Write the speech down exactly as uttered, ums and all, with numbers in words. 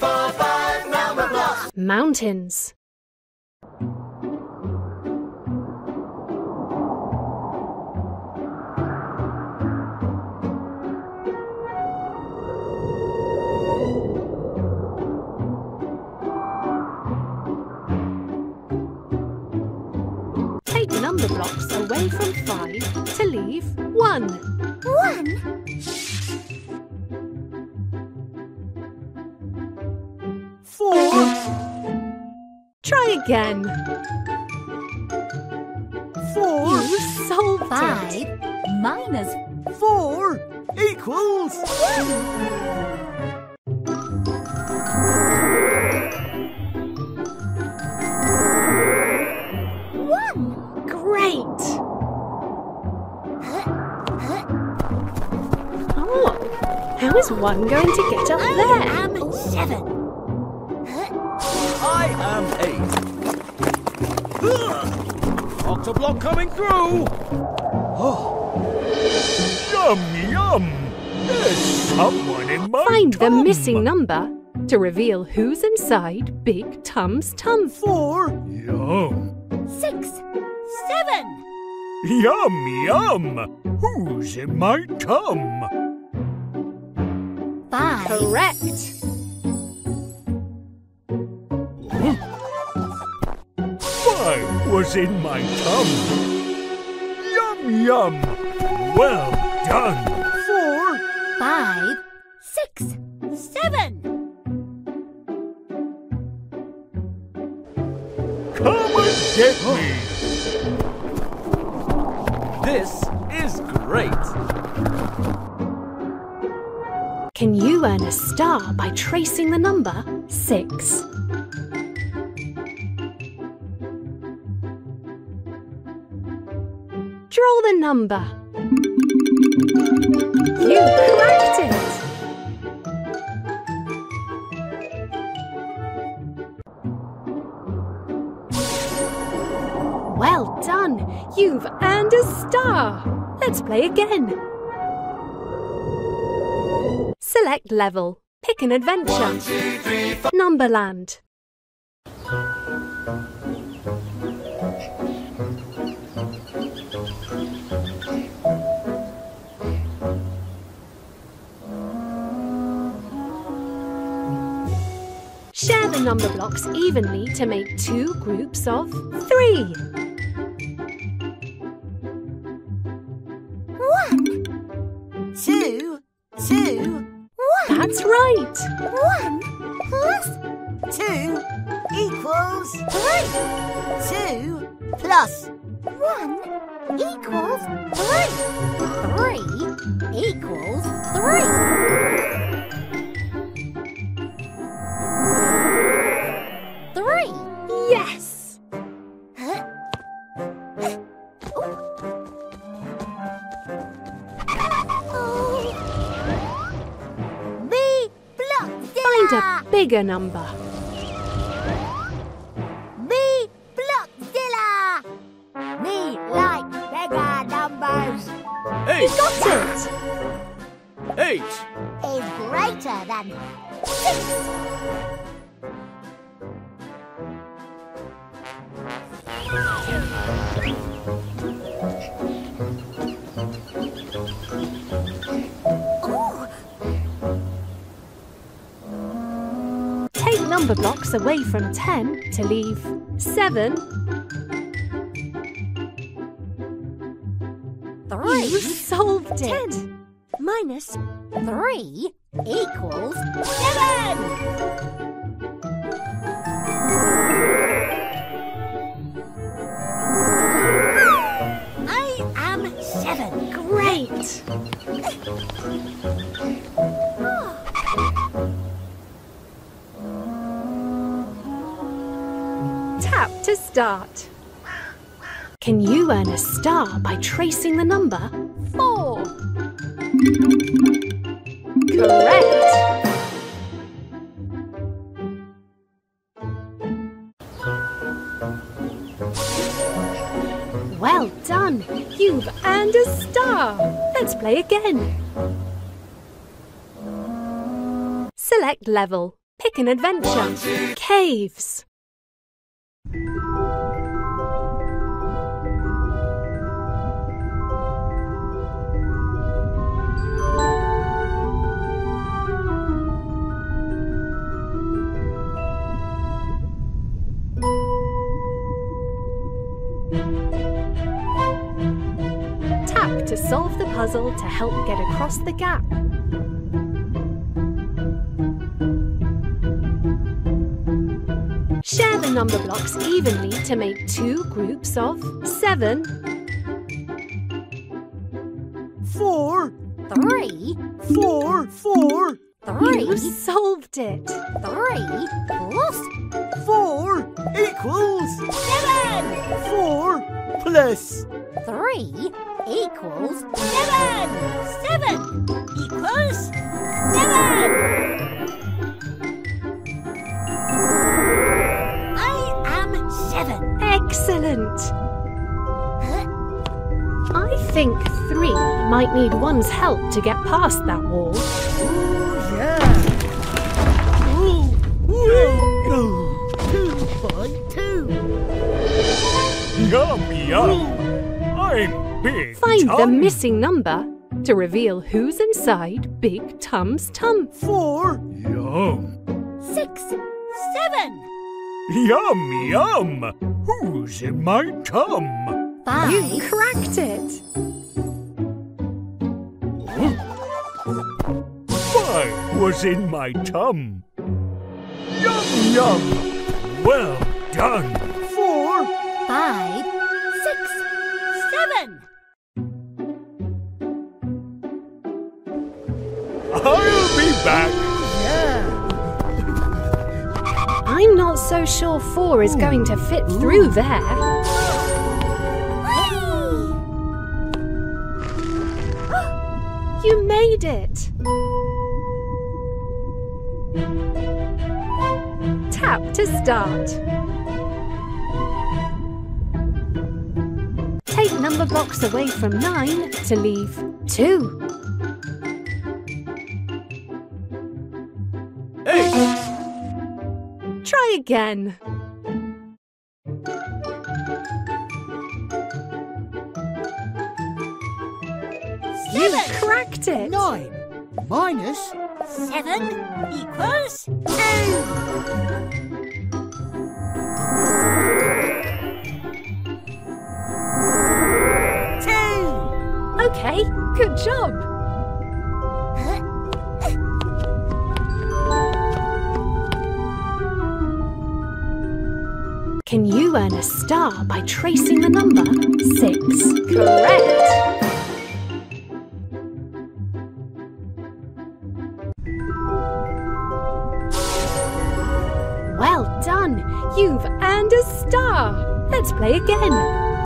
four, five number blocks. Mountains. Take number blocks away from five to leave one. One? Four. Try again. Four. You solved five it. Minus four equals one. How is one going to get up there? I am seven. I am eight. Ugh. Octoblock coming through. Oh. Yum, yum. There's someone in my Find tum. The missing number to reveal who's inside Big Tum's tum. Four. Yum. Six. Seven. Yum, yum. Who's in my tum? Five. Correct. Five was in my tum. Yum, yum. Well done. Four. Five. Six. Seven. Come and get me. This is great. Can you earn a star by tracing the number six? Draw the number. You cracked it! Well done! You've earned a star! Let's play again. Select level. Pick an adventure. One, two, three, four. Numberland. Share the number blocks evenly to make two groups of three. One, two, two. That's right! One plus two equals three. Two plus one equals three. Three equals three. Three! Yes! Huh? A bigger number. Me Blockzilla! Me like bigger numbers. Eight. You got it! Eight is greater than six. Number blocks away from ten to leave seven. Three. You solved ten it. Ten minus three equals seven. I am seven. Great. Tap to start. Can you earn a star by tracing the number four? Correct. Well done. You've earned a star. Let's play again. Select level. Pick an adventure. One, two. Caves. Tap to solve the puzzle to help get across the gap. Share the number blocks evenly to make two groups of seven, four, three, four, four, three. You solved it. Three plus four equals seven. Four plus three equals seven. Seven equals seven. Seven. Excellent! Huh? I think three might need one's help to get past that wall. Ooh, yeah! Ooh, ooh, ooh. Two by two! Yum, yum! I'm Big Find Tum. The missing number to reveal who's inside Big Tum's Tum. Four! Yum! Six! Seven! Yum, yum! Who's in my tum? Five. You cracked it! Five was in my tum. Yum, yum! Well done! Four. Five. Six. Seven! I'll be back! I'm not so sure four is going to fit through there. You made it! Tap to start. Take number blocks away from nine to leave two. Eight. Try again. Seven. You cracked it. Nine minus seven equals two. Two. Okay, good job. Can you earn a star by tracing the number six? Correct! Well done! You've earned a star! Let's play again!